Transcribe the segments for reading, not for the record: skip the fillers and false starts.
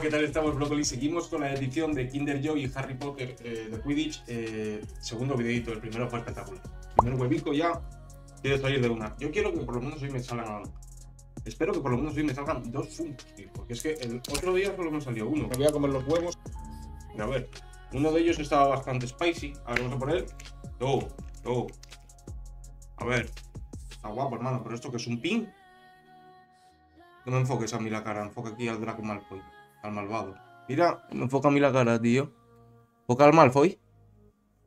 ¿Qué tal estamos, Brócoli? Seguimos con la edición de Kinder Joy y Harry Potter de Quidditch. Segundo videito, el primero fue espectacular. Primer huevico ya, quiero salir de una. Yo quiero que por lo menos hoy me salgan... Espero que por lo menos hoy me salgan dos Funkos, porque es que el otro día solo me salió uno. Me voy a comer los huevos. A ver, uno de ellos estaba bastante spicy. A ver, vamos a por él. No. A ver. Está guapo, hermano, pero esto que es un pin. No me enfoques a mí la cara, enfoca aquí al Draco Malfoy, al malvado. Mira, me enfoca a mí la cara, tío. Enfoca al Malfoy.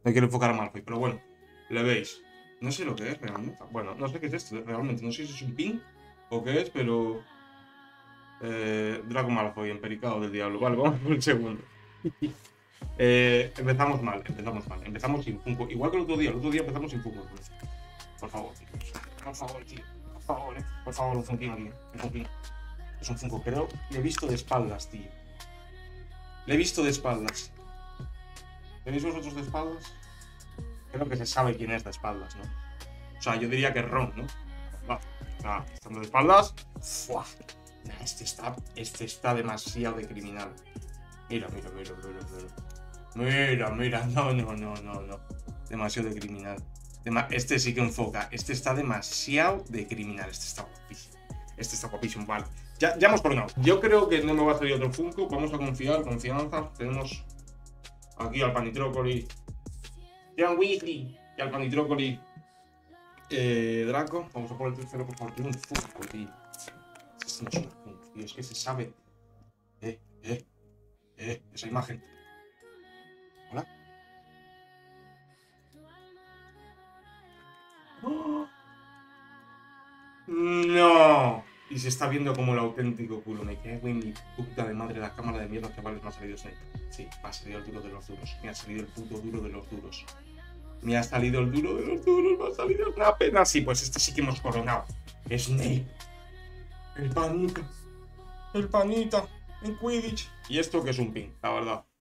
No quiero enfocar a Malfoy, pero bueno, le veis. No sé lo que es realmente. Bueno, no sé qué es esto realmente, no sé si es un pin o qué es, pero... Draco Malfoy, empericado del diablo. Vale, vamos por el segundo. Empezamos mal. Empezamos sin Funko. Igual que el otro día empezamos sin Funko. Por favor, tío. Por favor, un Funkino, tío. Un Funkino. Es un Funko, creo. Le he visto de espaldas, tío. ¿Tenéis vosotros de espaldas? Creo que se sabe quién es de espaldas, ¿no? O sea, yo diría que es Ron, ¿no? Va. Ah, estando de espaldas. ¡Fua! Nah, este está demasiado de criminal. Mira. No. Demasiado de criminal. Este sí que enfoca. Este está demasiado de criminal. Este está guapísimo. Vale. Ya hemos coronado. Yo creo que no me va a salir otro Funko. Vamos a confiar. Confianza. Tenemos aquí al Panitrócoli. Dean Weasley. Y al Panitrócoli. Draco. Vamos a por el tercero, por favor. Tiene un Funko, tío. Este no es un Funko, tío. Es que se sabe. Esa imagen. Hola. ¡Oh! No. Y se está viendo como el auténtico culo. Me cago en mi puta de madre la cámara de mierda que vale, me ha salido Snape. Sí, ha salido el duro de los duros. Me ha salido el puto duro de los duros. Me ha salido una pena. Sí, pues este sí que hemos coronado. Snape. El panita. El panita. En Quidditch. Y esto que es un pin, la verdad.